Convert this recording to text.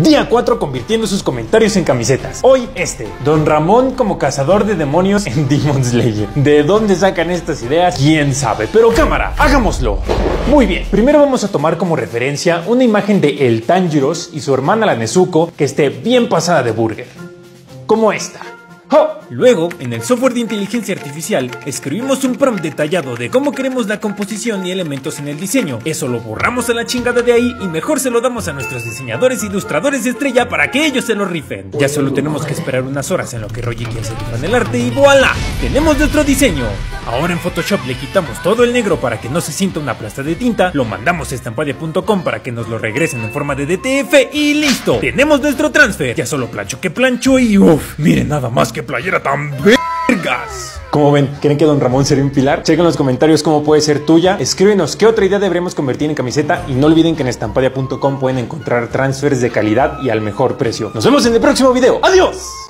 Día 4 convirtiendo sus comentarios en camisetas. Hoy Don Ramón como cazador de demonios en Demon Slayer. ¿De dónde sacan estas ideas? ¿Quién sabe? Pero cámara, hagámoslo. Muy bien, primero vamos a tomar como referencia una imagen de el Tanjiro y su hermana la Nezuko que esté bien pasada de burger. Como esta. ¡Oh! Luego, en el software de inteligencia artificial, escribimos un prompt detallado de cómo queremos la composición y elementos en el diseño. Eso lo borramos a la chingada de ahí y mejor se lo damos a nuestros diseñadores e ilustradores de estrella para que ellos se lo rifen. Ya solo tenemos que esperar unas horas en lo que Roger se rifa en el arte y ¡voilá! ¡Tenemos nuestro diseño! Ahora en Photoshop le quitamos todo el negro para que no se sienta una plasta de tinta, lo mandamos a estampadia.com para que nos lo regresen en forma de DTF y ¡listo! ¡Tenemos nuestro transfer! Ya solo plancho que plancho y ¡uff! ¡Miren nada más que playera tan vergas! ¿Cómo ven? ¿Creen que Don Ramón sería un pilar? Chequen los comentarios cómo puede ser tuya. Escríbenos qué otra idea deberíamos convertir en camiseta. Y no olviden que en estampadia.com pueden encontrar transfers de calidad y al mejor precio. Nos vemos en el próximo video. ¡Adiós!